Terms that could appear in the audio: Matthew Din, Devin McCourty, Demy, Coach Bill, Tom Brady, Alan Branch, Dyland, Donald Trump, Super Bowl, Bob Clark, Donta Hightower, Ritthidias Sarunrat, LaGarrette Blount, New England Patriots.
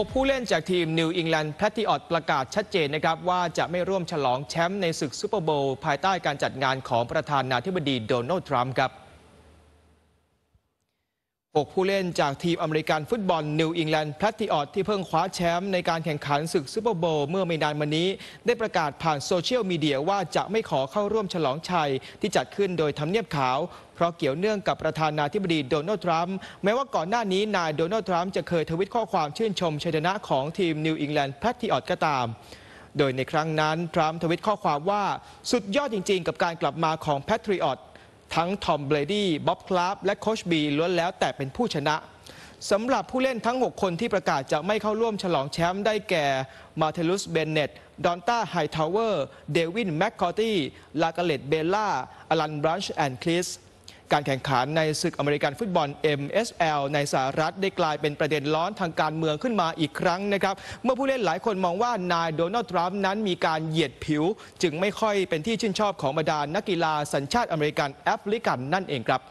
6 ผู้เล่นจากทีม New England Patriots ประกาศชัดเจนนะครับว่าจะไม่ร่วมฉลองแชมป์ในศึกซูเปอร์โบว์ภายใต้การจัดงานของประธานาธิบดีโดนัลด์ทรัมป์ครับ6 ผู้เล่นจากทีมอเมริกันฟุตบอล New England Patriots ที่เพิ่งคว้าแชมป์ในการแข่งขันศึกซูเปอร์โบว์เมื่อไม่นานมานี้ได้ประกาศผ่านโซเชียลมีเดียว่าจะไม่ขอเข้าร่วมฉลองชัยที่จัดขึ้นโดยทำเนียบขาวเพราะเกี่ยวเนื่องกับประธานาธิบดีโดนัลด์ทรัมป์แม้ว่าก่อนหน้านี้นายโดนัลด์ทรัมป์จะเคยทวิตข้อความชื่นชมชัยชนะของทีม New England Patriots ก็ตามโดยในครั้งนั้นทรัมป์ทวิตข้อความว่าสุดยอดจริงๆกับการกลับมาของ Patriotsทั้งทอมเบรดี้บ๊อบคลาร์กและโคชบีล้วนแล้วแต่เป็นผู้ชนะสำหรับผู้เล่นทั้ง6คนที่ประกาศจะไม่เข้าร่วมฉลองแชมป์ได้แก่มาเทลุสเบนเนตดอนต้าไฮทาวเวอร์เดวินแมคคอร์ตี้ลากาเลตเบลล่าอลันบรันช์แอนด์คริสการแข่งขันในศึกอเมริกันฟุตบอล MSL ในสหรัฐได้กลายเป็นประเด็นร้อนทางการเมืองขึ้นมาอีกครั้งนะครับเมื่อผู้เล่นหลายคนมองว่านายโดนัลด์ทรัมป์นั้นมีการเหยียดผิวจึงไม่ค่อยเป็นที่ชื่นชอบของบรรดานักกีฬาสัญชาติอเมริกันแอฟริกันนั่นเองครับ